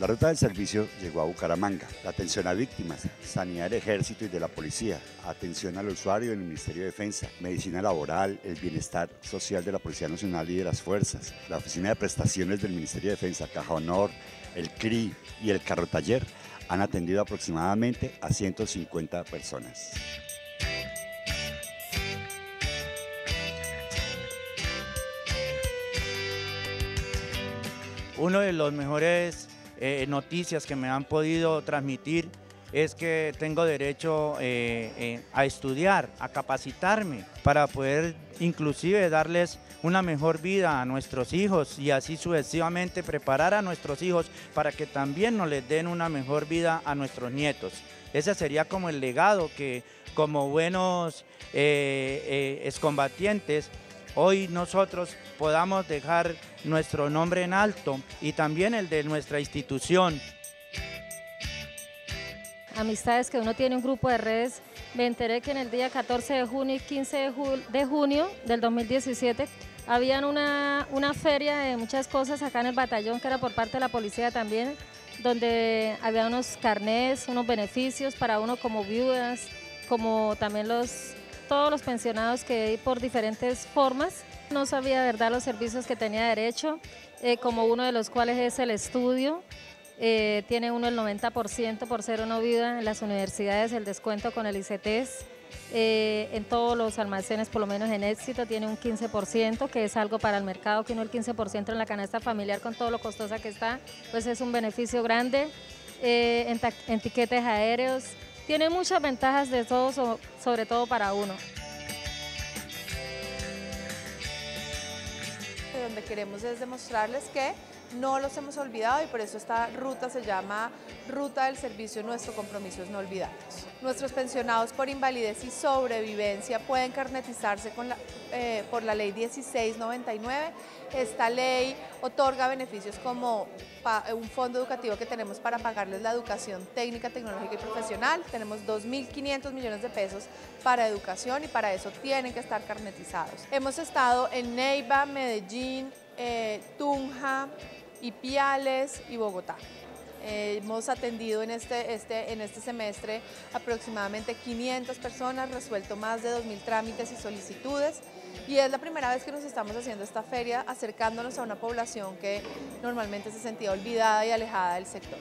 La ruta del servicio llegó a Bucaramanga. La atención a víctimas, sanidad del ejército y de la policía, atención al usuario del Ministerio de Defensa, medicina laboral, el bienestar social de la Policía Nacional y de las fuerzas, la oficina de prestaciones del Ministerio de Defensa, Caja Honor, el CRI y el Carrotaller han atendido aproximadamente a 150 personas. Uno de los mejores noticias que me han podido transmitir es que tengo derecho a estudiar, a capacitarme para poder inclusive darles una mejor vida a nuestros hijos y así sucesivamente preparar a nuestros hijos para que también nos les den una mejor vida a nuestros nietos. Ese sería como el legado que como buenos excombatientes hoy nosotros podamos dejar nuestro nombre en alto y también el de nuestra institución. Amistades que uno tiene un grupo de redes, me enteré que en el día 14 de junio y 15 de junio del 2017 habían una feria de muchas cosas acá en el batallón, que era por parte de la policía también, donde había unos carnés, unos beneficios para uno como viudas, como también todos los pensionados que hay por diferentes formas. No sabía de verdad los servicios que tenía derecho, como uno de los cuales es el estudio. Tiene uno el 90% por ser uno viuda en las universidades, el descuento con el ICTS. En todos los almacenes, por lo menos en Éxito, tiene un 15%, que es algo para el mercado, que no el 15% en la canasta familiar con todo lo costosa que está, pues es un beneficio grande. En tiquetes aéreos. Tiene muchas ventajas de todo, sobre todo para uno. Donde queremos es demostrarles que no los hemos olvidado y por eso esta ruta se llama Ruta del Servicio, nuestro compromiso es no olvidarlos. Nuestros pensionados por invalidez y sobrevivencia pueden carnetizarse por la Ley 1699. Esta ley otorga beneficios como un fondo educativo que tenemos para pagarles la educación técnica, tecnológica y profesional. Tenemos 2.500 millones de pesos para educación y para eso tienen que estar carnetizados. Hemos estado en Neiva, Medellín, Tunja, Ipiales y Bogotá. Hemos atendido en este semestre aproximadamente 500 personas, resuelto más de 2.000 trámites y solicitudes y es la primera vez que nos estamos haciendo esta feria acercándonos a una población que normalmente se sentía olvidada y alejada del sector.